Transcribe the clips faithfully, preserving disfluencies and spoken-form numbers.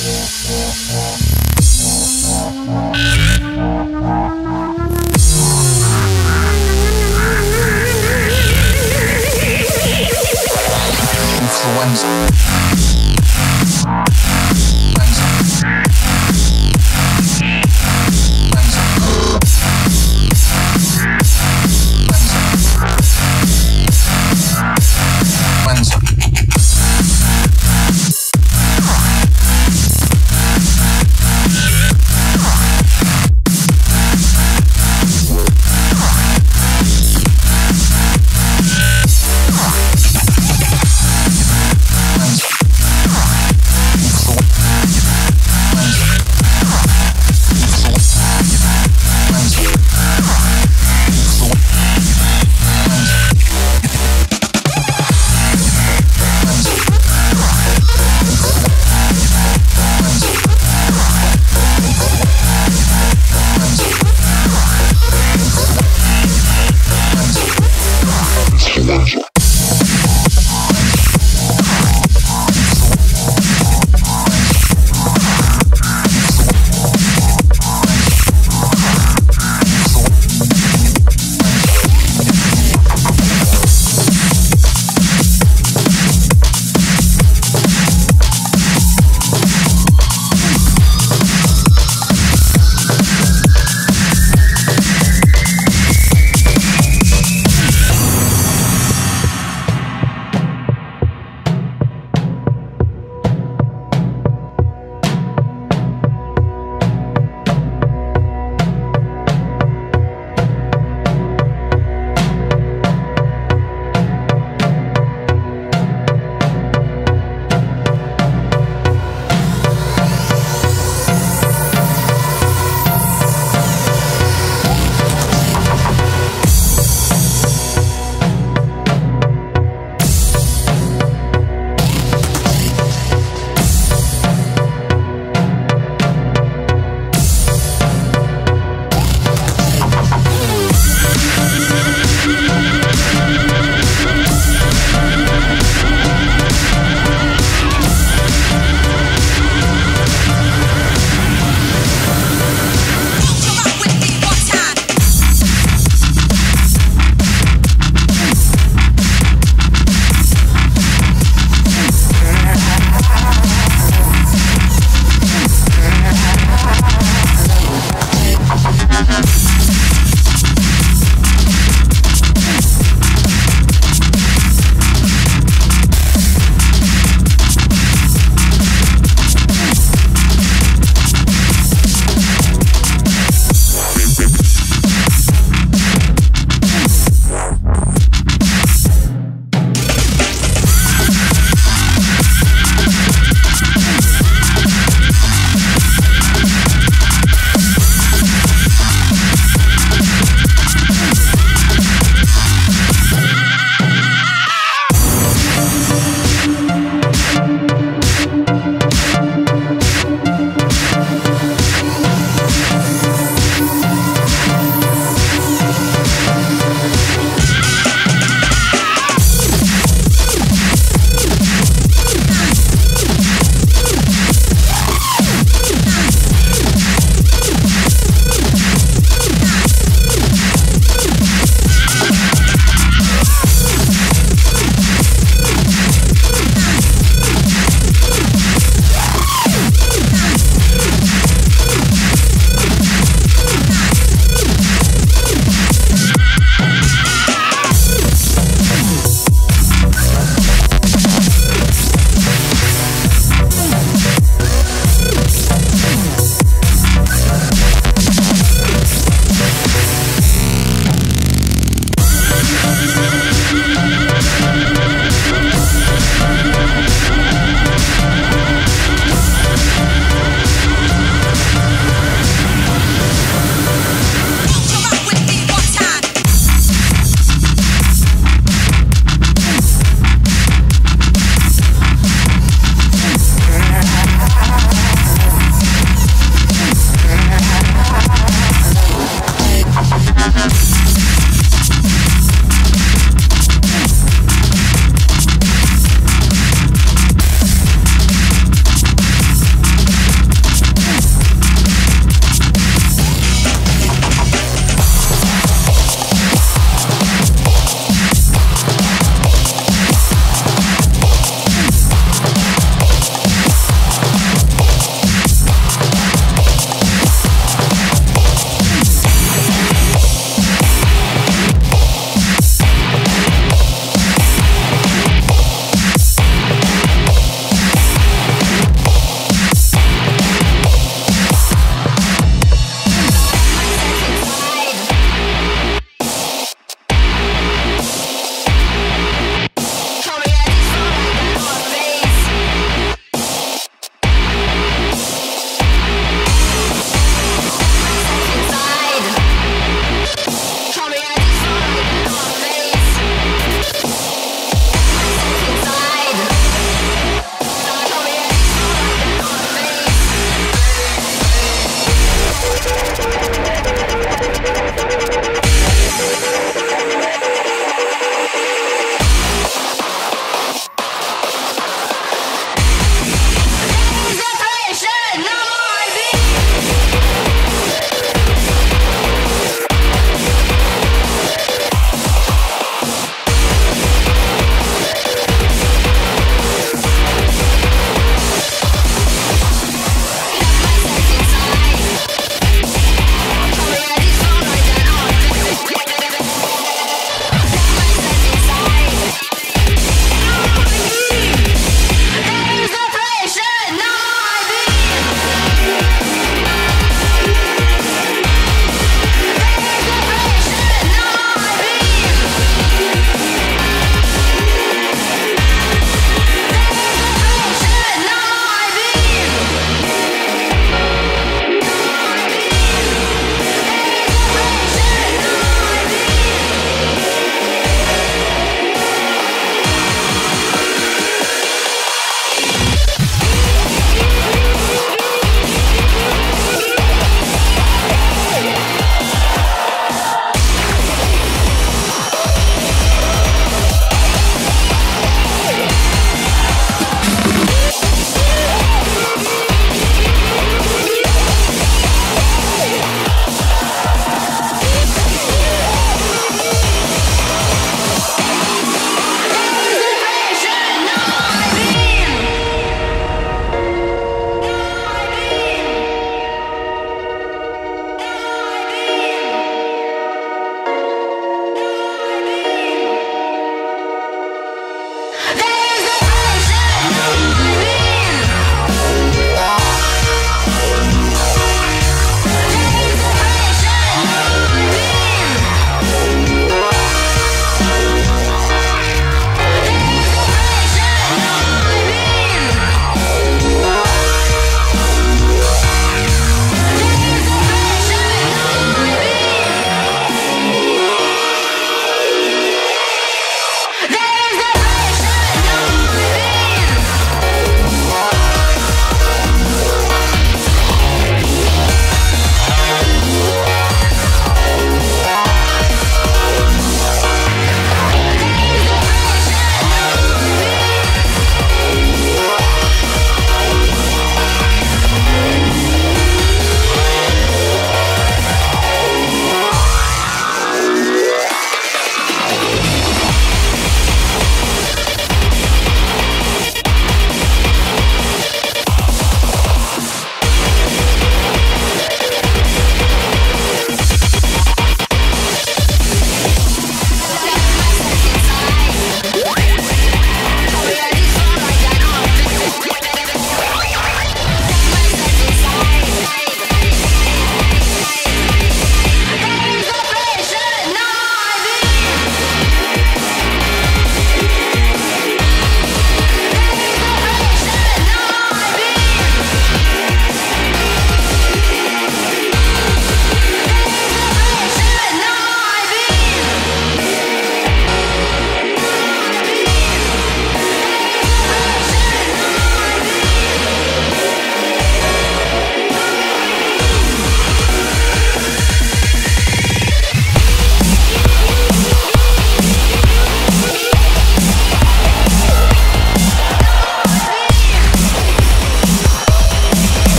Influenza. Thank you.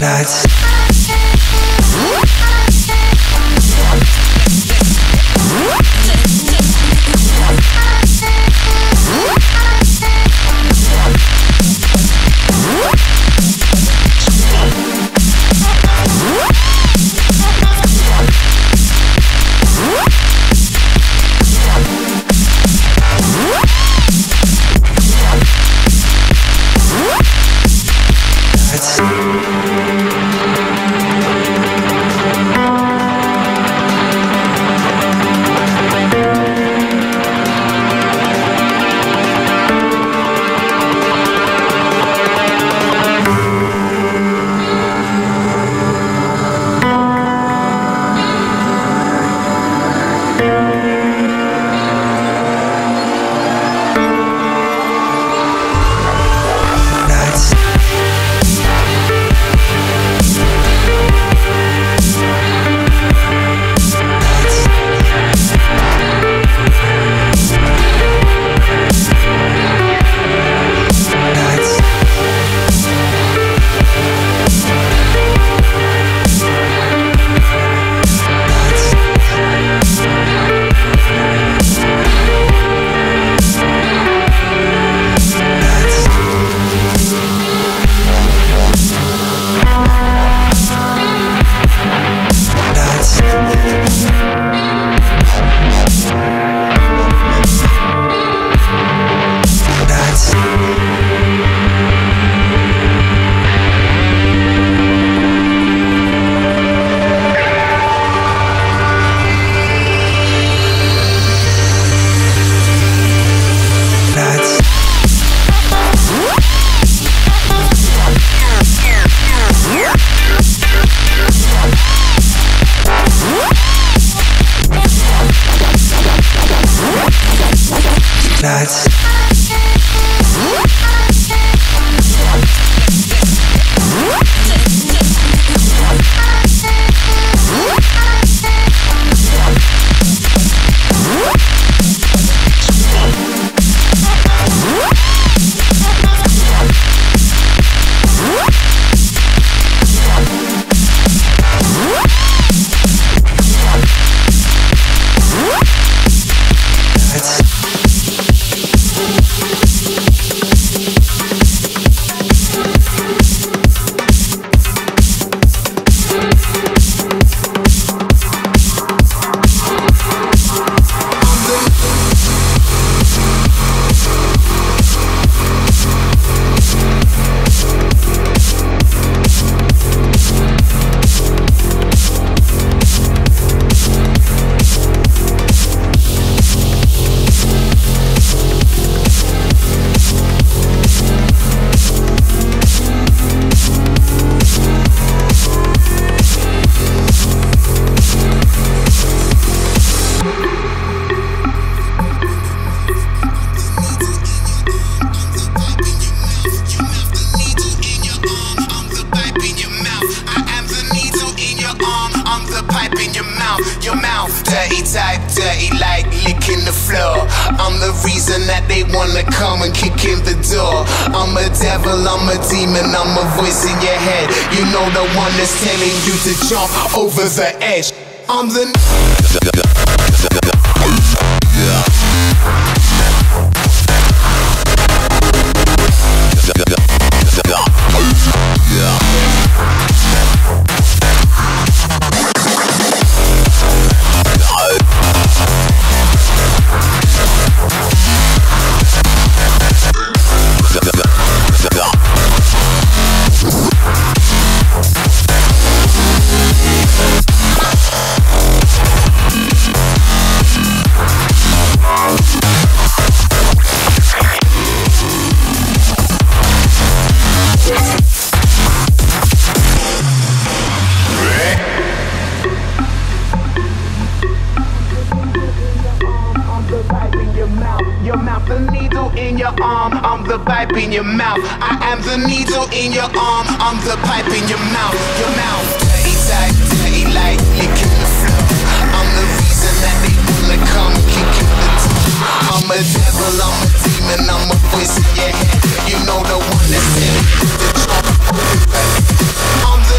nights. Nights. Dirty type, dirty like licking the floor. I'm the reason that they wanna come and kick in the door. I'm a devil, I'm a demon, I'm a voice in your head. You know the one that's telling you to jump over the edge. I'm the... I'm the pipe in your mouth. I am the needle in your arm. I'm the pipe in your mouth, your mouth. Dirty tight, dirty light, licking the floor. I'm the reason that they wanna come kicking the door. I'm a devil, I'm a demon, I'm a voice in your head. You know the one that's in it. I'm the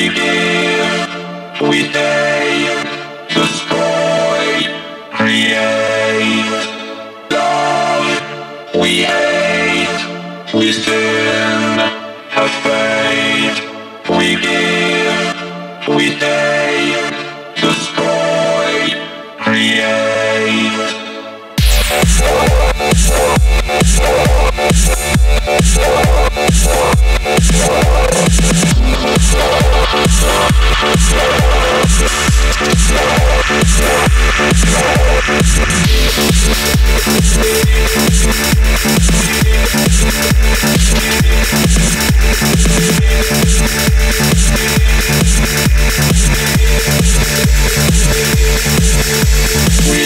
we give, we take, destroy, create, love, we hate, we sin, have faith, we give, we take, destroy, create. We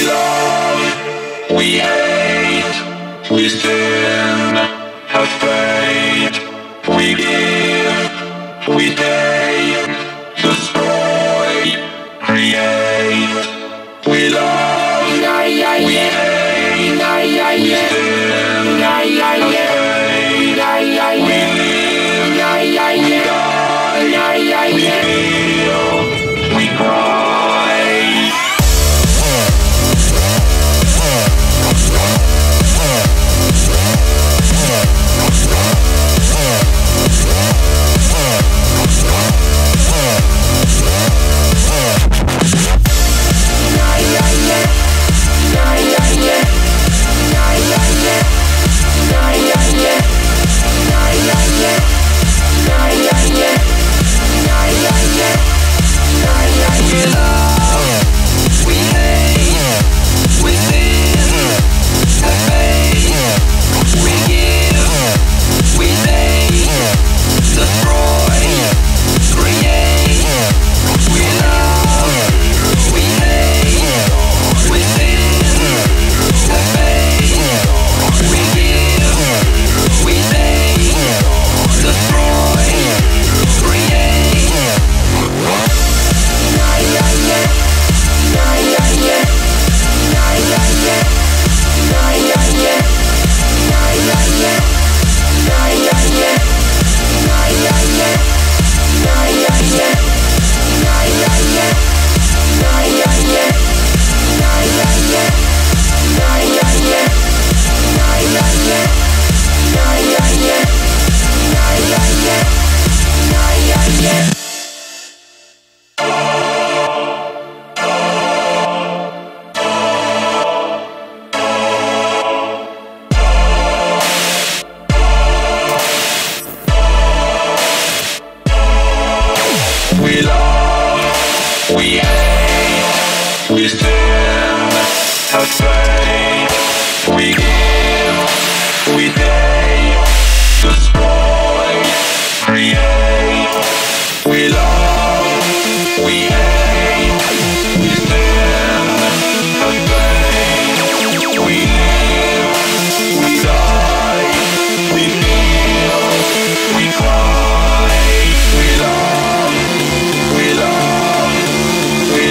love, we hate, we sin, have faith, we give, we take, destroy, create. We love, we hate, we sin, have faith, we live, we die, we feel, we cry. We love, we hate, we sin, have faith, we give, we take, destroy, create. We love, we hate, we sin, have faith, we live, we die, we feel, we cry. We love, we love, we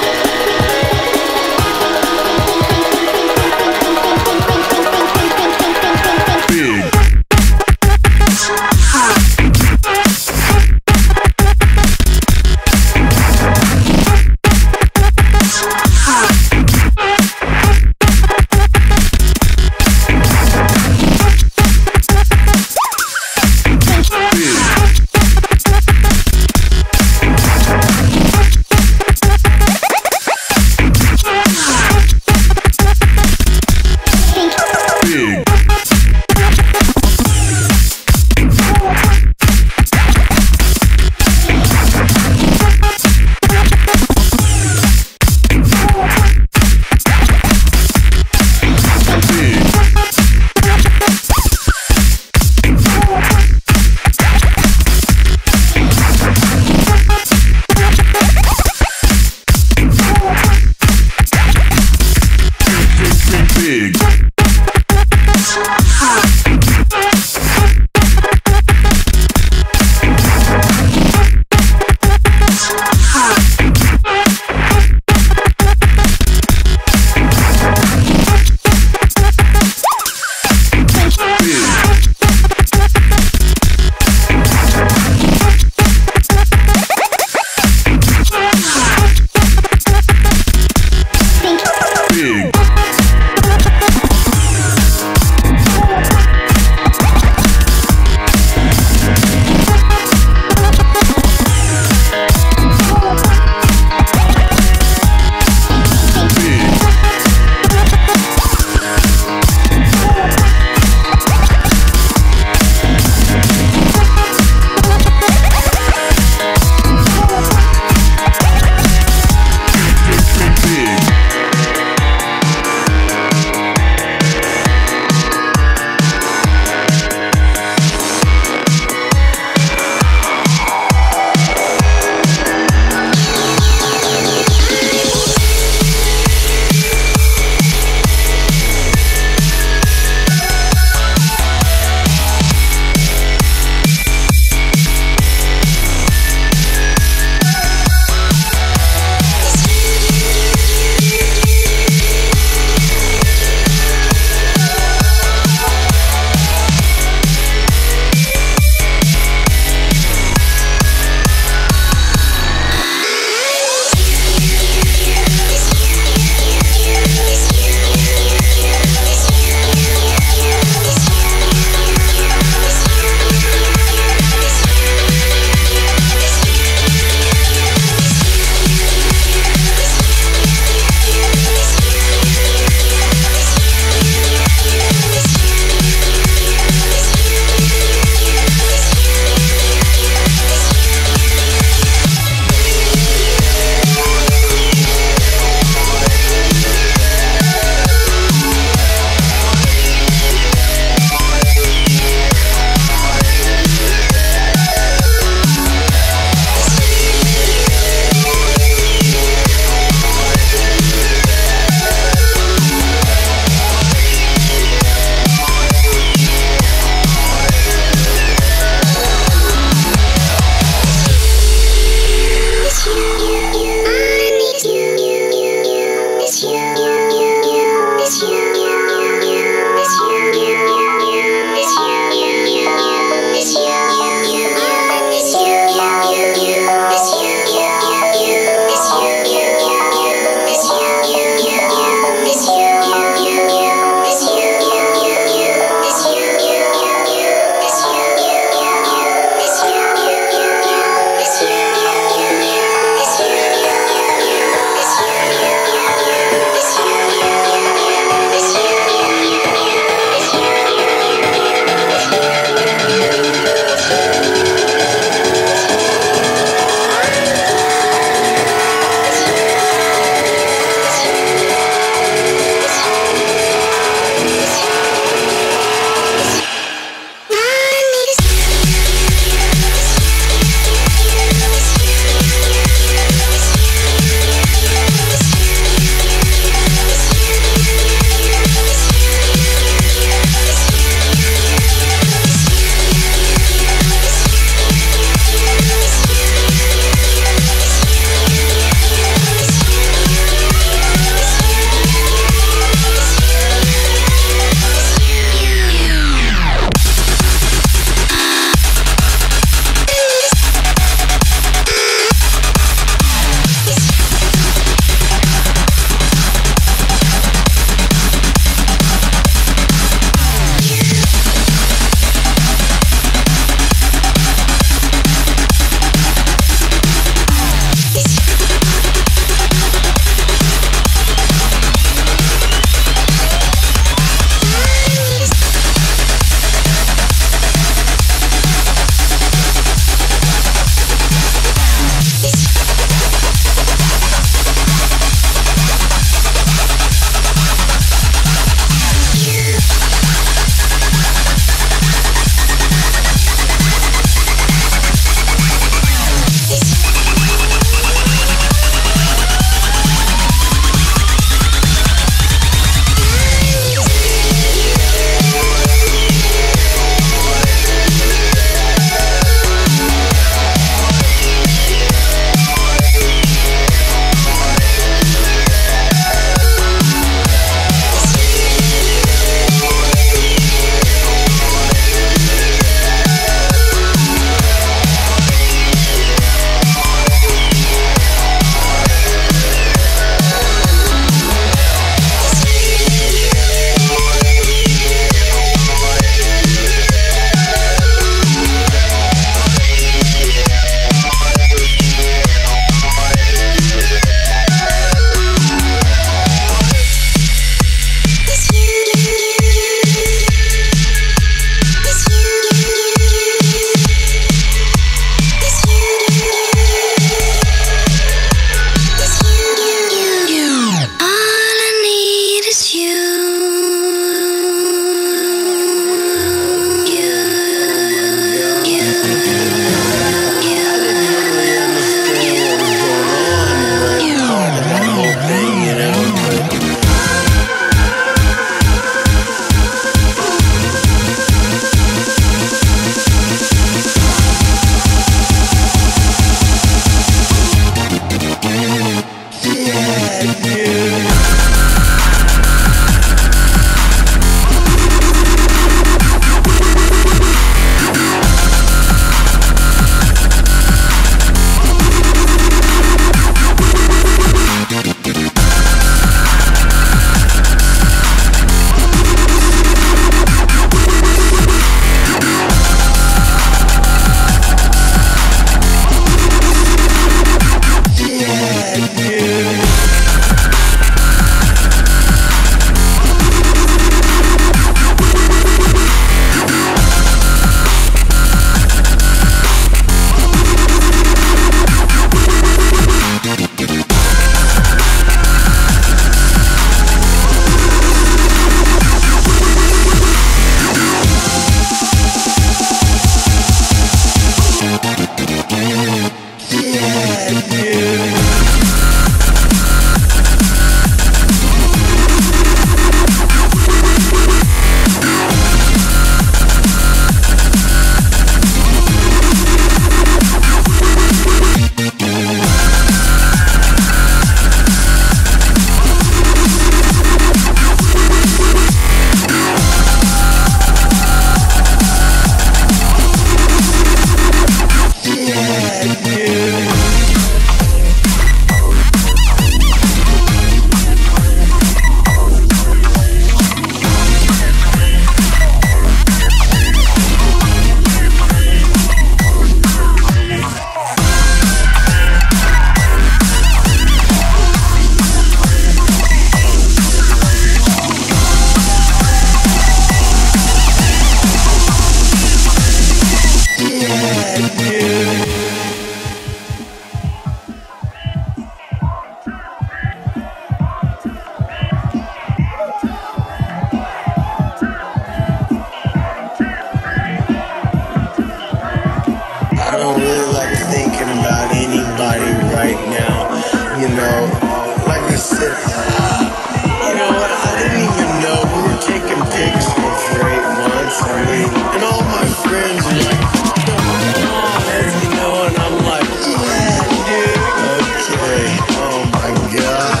and all my friends are like, come on, you know, and I'm like, yeah, dude, okay, oh my god,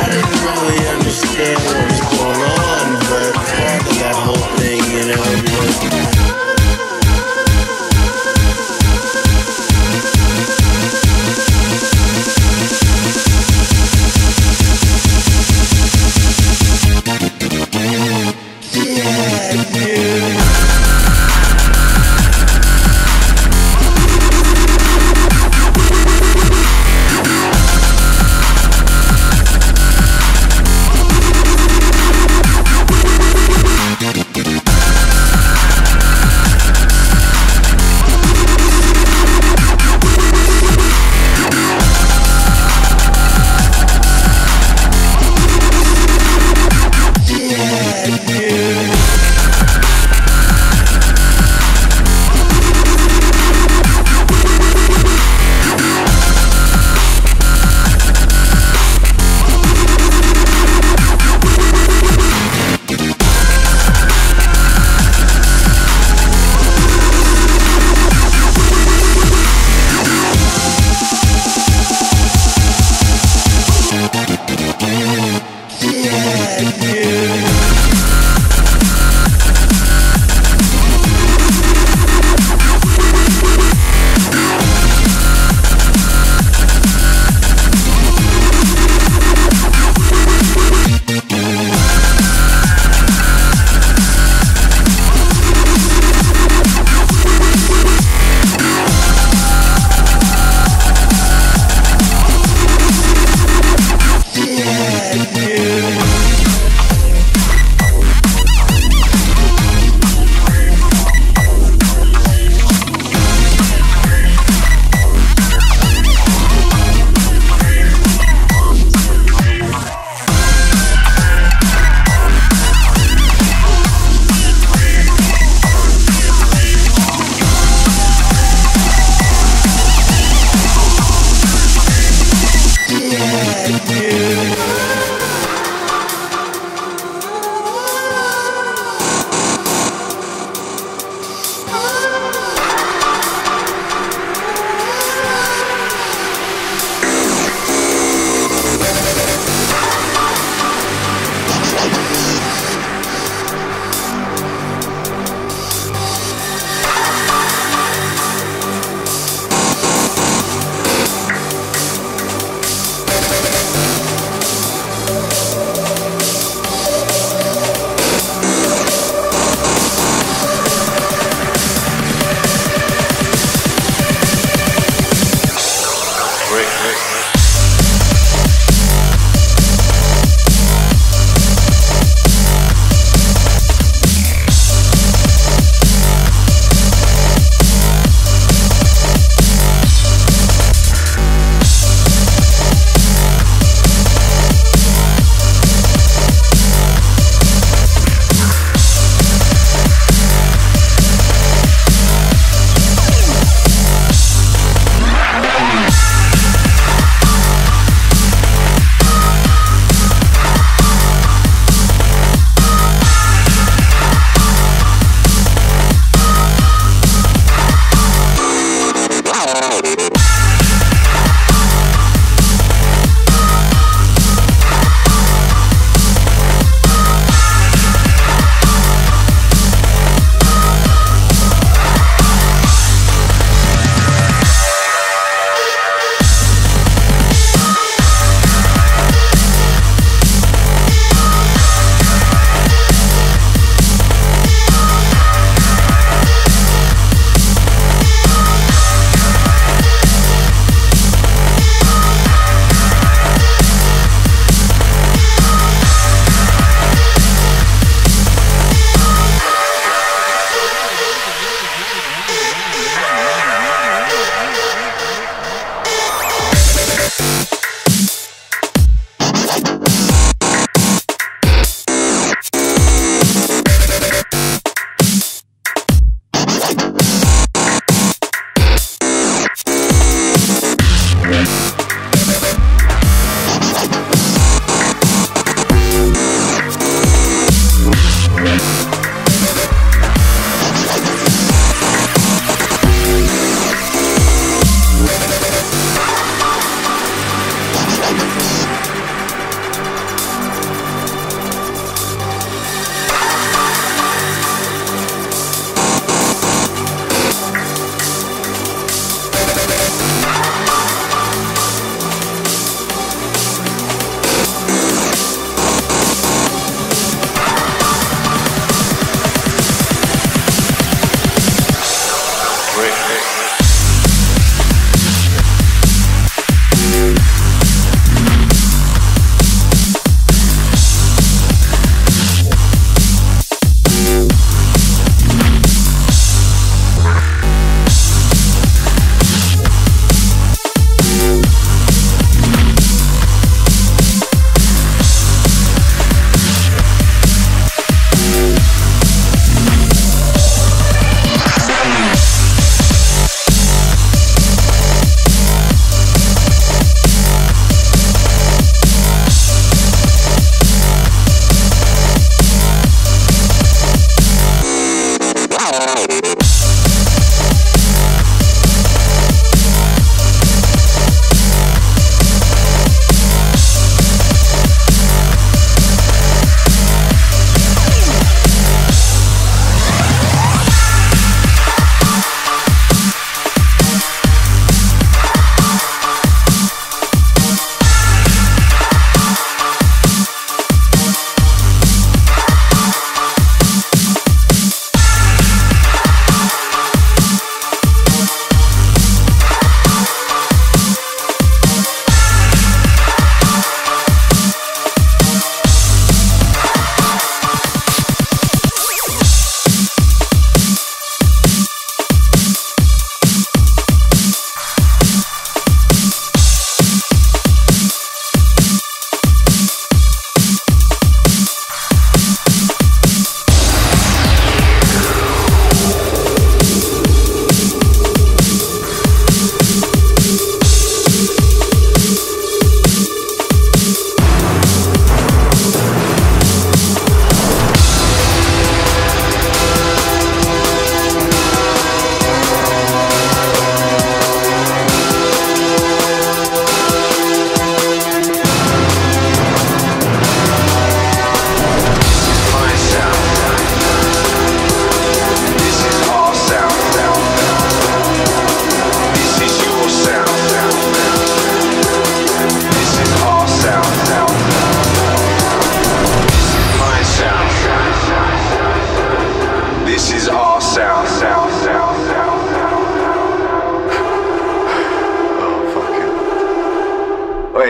I didn't really understand what was going on, but part of that whole thing, you know, I mean,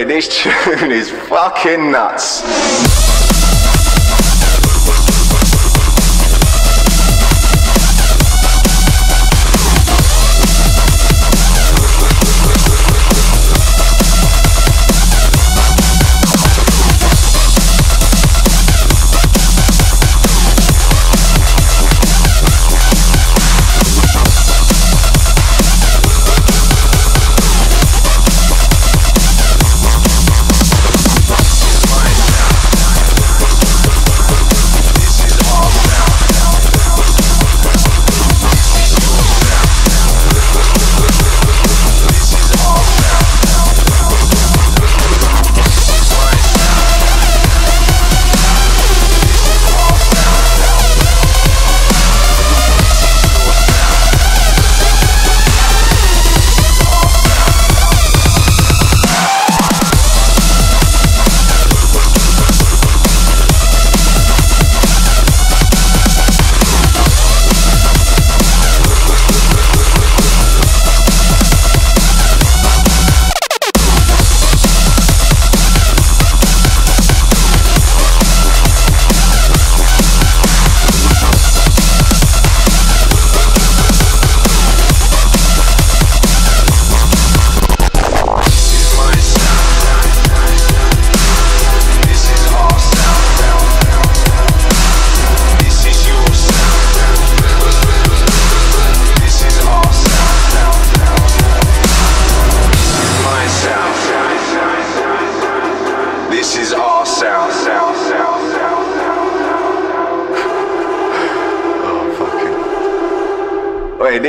Mate, this tune is fucking nuts.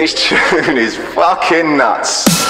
This tune is fucking nuts.